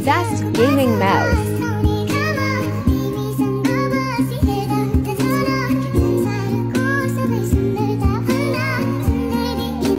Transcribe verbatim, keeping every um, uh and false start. Zest Gaming Mouse.